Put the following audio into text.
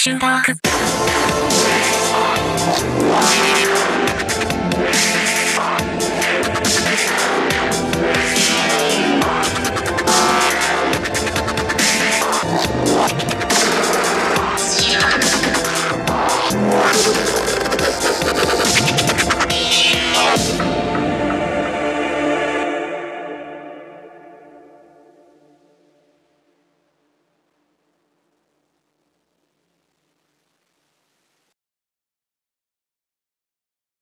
Shoot back.